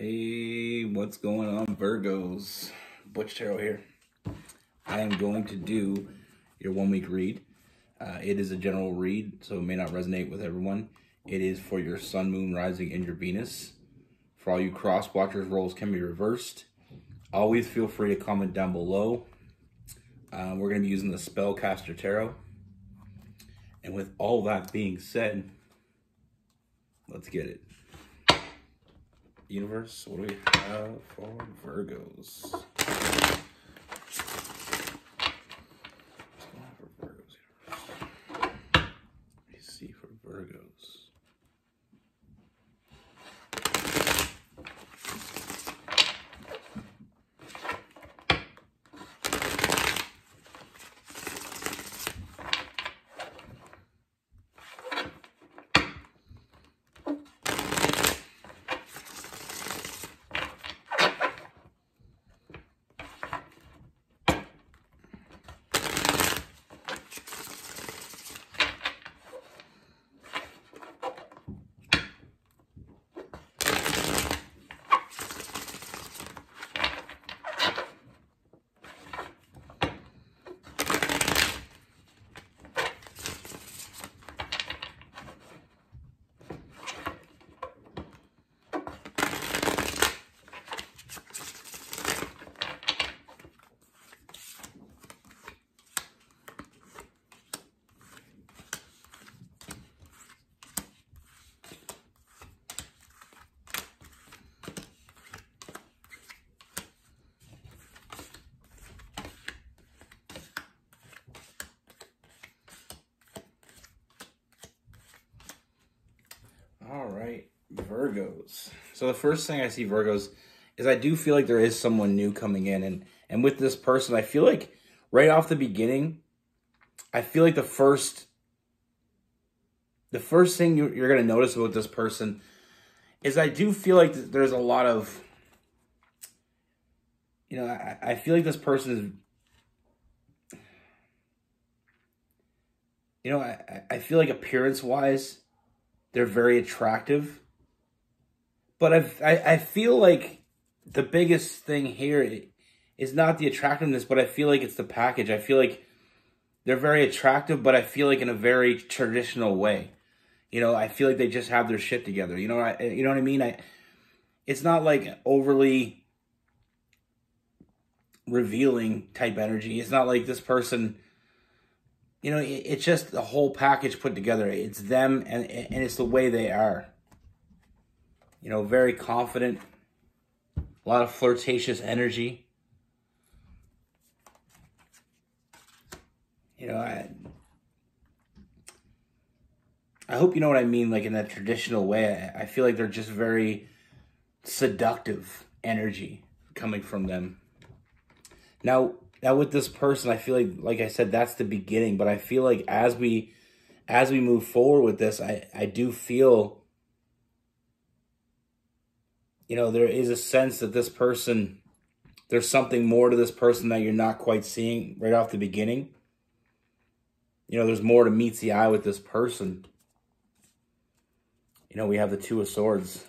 Hey, what's going on, Virgos? Butch Tarot here. I am going to do your 1 week read. It is a general read, so it may not resonate with everyone. It is for your sun, moon, rising, and your Venus. For all you cross watchers, roles can be reversed. Always feel free to comment down below. We're going to be using the Spellcaster Tarot. And with all that being said, let's get it. Universe, what do we have for Virgos? What's going on for Virgos here? Let me see for Virgos. So the first thing I see, Virgos, is I do feel like there is someone new coming in. And with this person, I feel like right off the beginning, I feel like the first thing you're going to notice about this person is I do feel like there's a lot of, you know, I feel like this person is, you know, I feel like appearance-wise, they're very attractive. But I feel like the biggest thing here is not the attractiveness, but I feel like it's the package. I feel like they're very attractive, but I feel like in a very traditional way. You know, I feel like they just have their shit together. You know what I mean? It's not like overly revealing type energy. It's not like this person, you know, it's just the whole package put together. It's them and it's the way they are. You know, very confident, a lot of flirtatious energy. You know, I hope you know what I mean, like in that traditional way. I feel like they're just very seductive energy coming from them. Now with this person, I feel like I said, that's the beginning. But I feel like as we move forward with this, I do feel, you know, there is a sense that this person, there's something more to this person that you're not quite seeing right off the beginning. You know, there's more to meets the eye with this person. You know, we have the Two of Swords.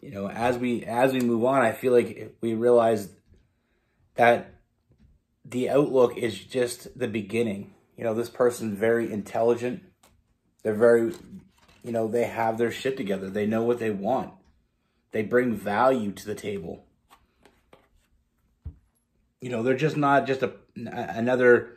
You know, as we move on, I feel like we realize that the outlook is just the beginning. You know, this person's very intelligent. They're very, you know, they have their shit together. They know what they want. They bring value to the table. You know, they're just not just another,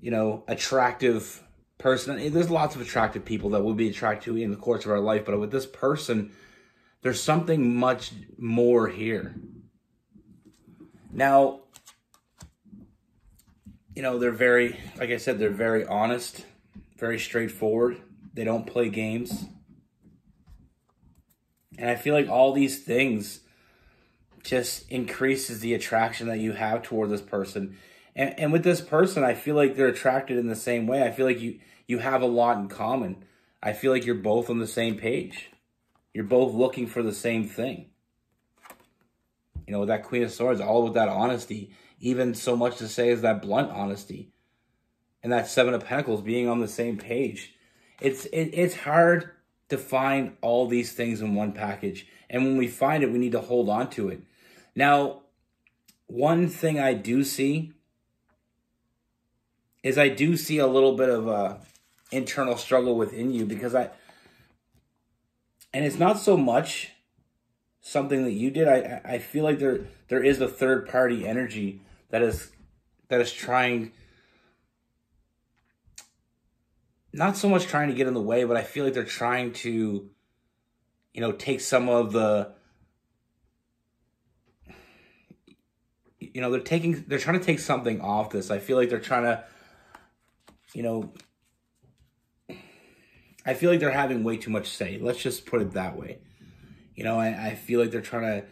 you know, attractive person. There's lots of attractive people that we'll be attracted to in the course of our life. But with this person, there's something much more here. Now, you know, they're very, like I said, they're very honest, very straightforward. They don't play games. And I feel like all these things just increases the attraction that you have toward this person. And with this person, I feel like they're attracted in the same way. I feel like you have a lot in common. I feel like you're both on the same page. You're both looking for the same thing. You know, with that Queen of Swords, all with that honesty, even so much to say is that blunt honesty. And that Seven of Pentacles being on the same page. It's hard to find all these things in one package. And when we find it, we need to hold on to it. Now, one thing I do see is I do see a little bit of a internal struggle within you, because and it's not so much something that you did. I feel like there is a third party energy that is trying, not so much trying to get in the way, but I feel like they're trying to, you know, take some of the, you know, they're trying to take something off this. I feel like they're trying to, you know, I feel like they're having way too much say. Let's just put it that way. You know, I feel like they're trying to,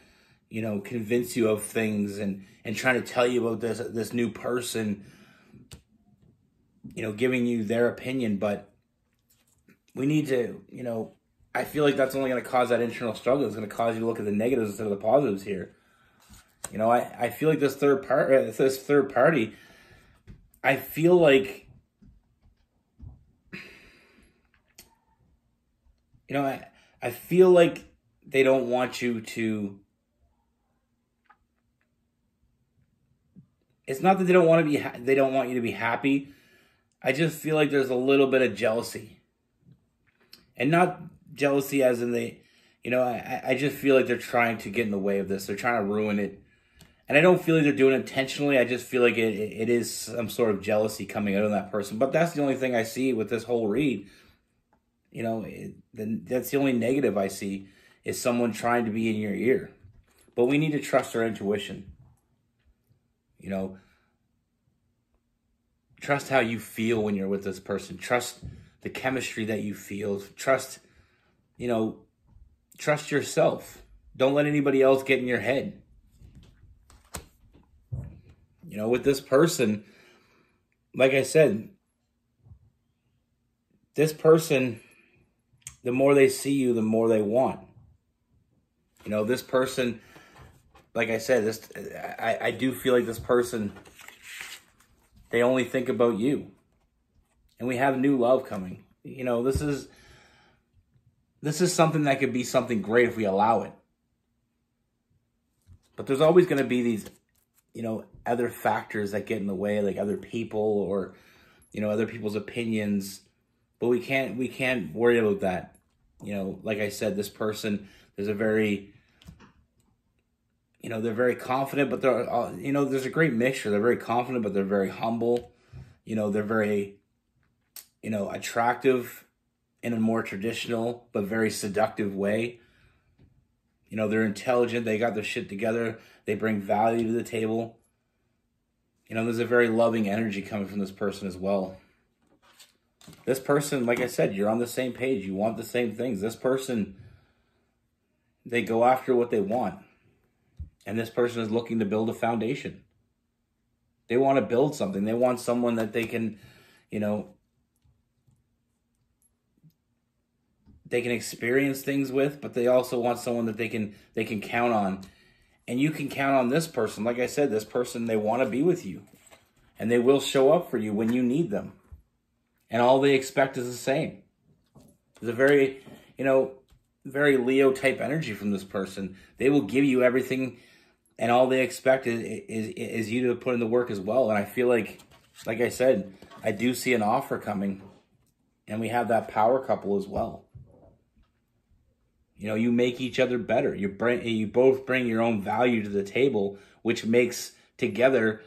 you know, convince you of things and trying to tell you about this new person, you know, giving you their opinion. But we need to, you know, I feel like that's only going to cause that internal struggle. It's going to cause you to look at the negatives instead of the positives here. You know, I feel like this third party, I feel like, you know, I feel like they don't want you to, it's not that they don't want to be, they don't want you to be happy. I just feel like there's a little bit of jealousy, and not jealousy as in they, you know, I just feel like they're trying to get in the way of this. They're trying to ruin it. And I don't feel like they're doing it intentionally. I just feel like it is some sort of jealousy coming out of that person. But that's the only thing I see with this whole read. You know, that's the only negative I see, is someone trying to be in your ear. But we need to trust our intuition. You know, trust how you feel when you're with this person. Trust the chemistry that you feel. Trust, you know, trust yourself. Don't let anybody else get in your head. You know, with this person, like I said, this person, the more they see you, the more they want. You know, this person, like I said, I do feel like this person, they only think about you. And we have new love coming. You know, this is something that could be something great if we allow it. But there's always going to be these, you know, other factors that get in the way, like other people or, you know, other people's opinions. But we can't worry about that. You know, like I said, this person, there's a very, you know, they're very confident, but they're, you know, there's a great mixture. They're very confident, but they're very humble. You know, they're very, you know, attractive in a more traditional, but very seductive way. You know, they're intelligent. They got their shit together. They bring value to the table. You know, there's a very loving energy coming from this person as well. This person, like I said, you're on the same page. You want the same things. This person, they go after what they want. And this person is looking to build a foundation. They want to build something. They want someone that they can, you know, they can experience things with, but they also want someone that they can count on. And you can count on this person. Like I said, this person, they want to be with you. And they will show up for you when you need them. And all they expect is the same. There's a very, you know, very Leo-type energy from this person. They will give you everything, and all they expect is you to put in the work as well. And I feel like I said, I do see an offer coming. And we have that power couple as well. You know, you make each other better. You both bring your own value to the table, which makes together,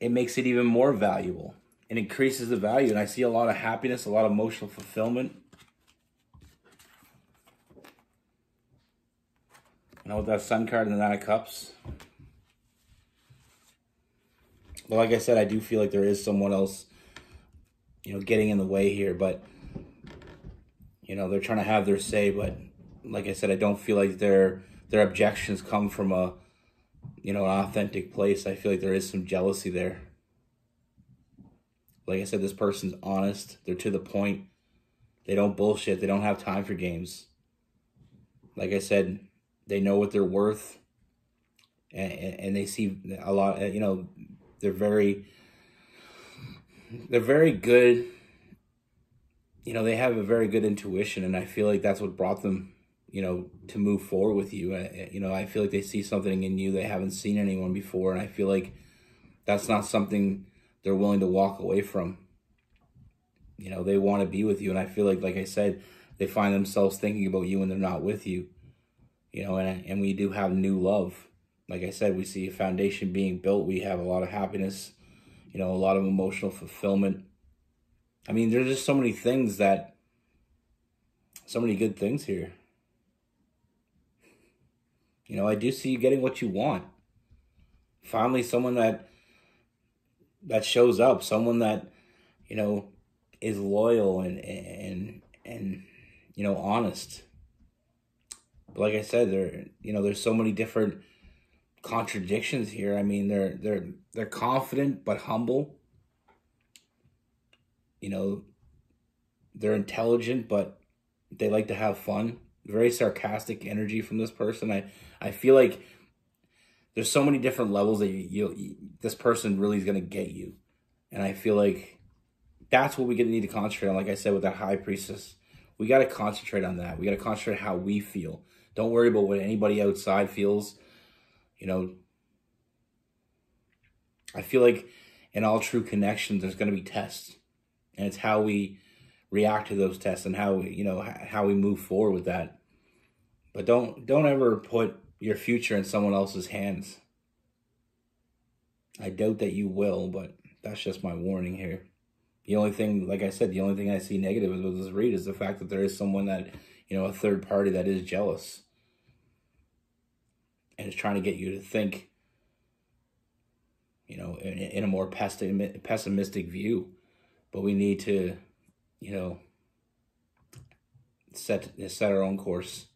it makes it even more valuable. It increases the value. And I see a lot of happiness, a lot of emotional fulfillment. You know, with that Sun card and the Nine of Cups. But like I said, I do feel like there is someone else, you know, getting in the way here. But, you know, they're trying to have their say, but like I said, I don't feel like their objections come from a, you know, an authentic place. I feel like there is some jealousy there. Like I said, this person's honest. They're to the point. They don't bullshit. They don't have time for games. Like I said, they know what they're worth. And they see a lot, you know, they're very good you know, they have a very good intuition, and I feel like that's what brought them, you know, to move forward with you. You know, I feel like they see something in you they haven't seen anyone before, and I feel like that's not something they're willing to walk away from. You know, they want to be with you, and I feel like I said, they find themselves thinking about you when they're not with you. You know, and we do have new love. Like I said, we see a foundation being built. We have a lot of happiness, you know, a lot of emotional fulfillment. I mean, there's just so many things that, so many good things here. You know, I do see you getting what you want. Finally, someone that shows up, someone that, you know, is loyal and you know, honest. But like I said, there's so many different contradictions here. I mean, they're confident but humble. You know, they're intelligent but they like to have fun. Very sarcastic energy from this person. I feel like there's so many different levels that this person really is going to get you, and I feel like that's what we're going to need to concentrate on. Like I said, with that high priestess, we got to concentrate on that. We got to concentrate on how we feel. Don't worry about what anybody outside feels. You know, I feel like in all true connections, there's going to be tests, and it's how we react to those tests and how, you know, how we move forward with that. But don't ever put your future in someone else's hands. I doubt that you will, but that's just my warning here. The only thing, like I said, the only thing I see negative with this read is the fact that there is someone that, you know, a third party that is jealous and is trying to get you to think, you know, in a more pessimistic view. But we need to, you know, set our own course,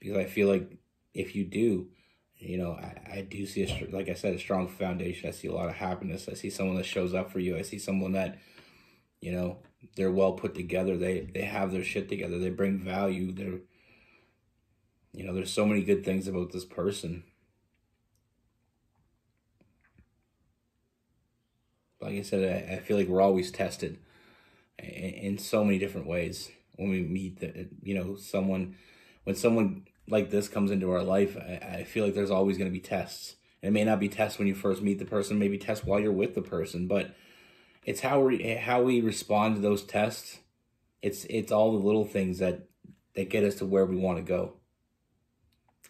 because I feel like if you do, you know, I do see, like I said, a strong foundation. I see a lot of happiness. I see someone that shows up for you. I see someone that, you know, they're well put together. They have their shit together. They bring value. They're, you know, there's so many good things about this person. Like I said, I feel like we're always tested in so many different ways when we meet, you know, someone, when someone like this comes into our life. I feel like there's always going to be tests. And it may not be tests when you first meet the person, maybe tests while you're with the person, but it's how we respond to those tests. It's all the little things that get us to where we want to go.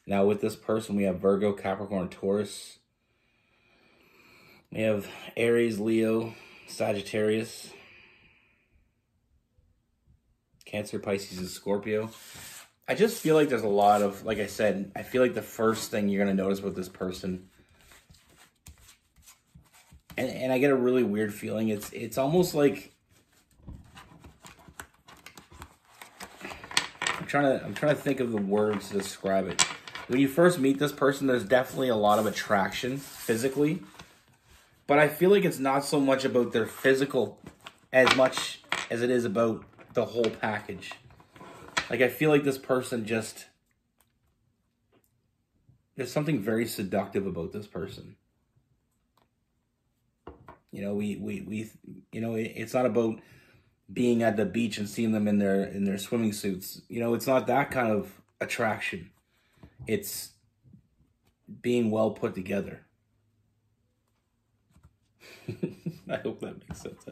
Now with this person, we have Virgo, Capricorn, Taurus. We have Aries, Leo, Sagittarius, Cancer, Pisces, and Scorpio. I just feel like there's a lot of, like I said, I feel like the first thing you're going to notice with this person, and I get a really weird feeling, it's almost like, I'm trying to think of the words to describe it. When you first meet this person, there's definitely a lot of attraction physically, but I feel like it's not so much about their physical as much as it is about the whole package. Like, I feel like this person just, there's something very seductive about this person. You know, we you know, it's not about being at the beach and seeing them in their swimming suits. You know, it's not that kind of attraction. It's being well put together. I hope that makes sense.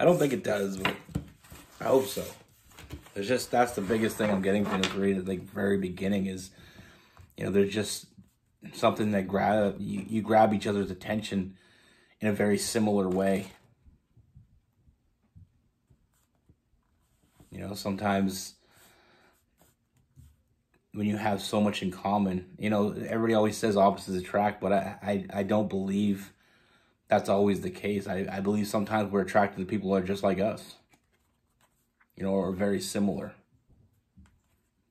I don't think it does, but I hope so. There's just, that's the biggest thing I'm getting from this read at the very beginning is, you know, there's just something that you grab each other's attention in a very similar way. You know, sometimes when you have so much in common, you know, everybody always says opposites attract, but I don't believe that's always the case. I believe sometimes we're attracted to people who are just like us. You know, or very similar.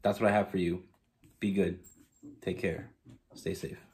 That's what I have for you. Be good. Take care. Stay safe.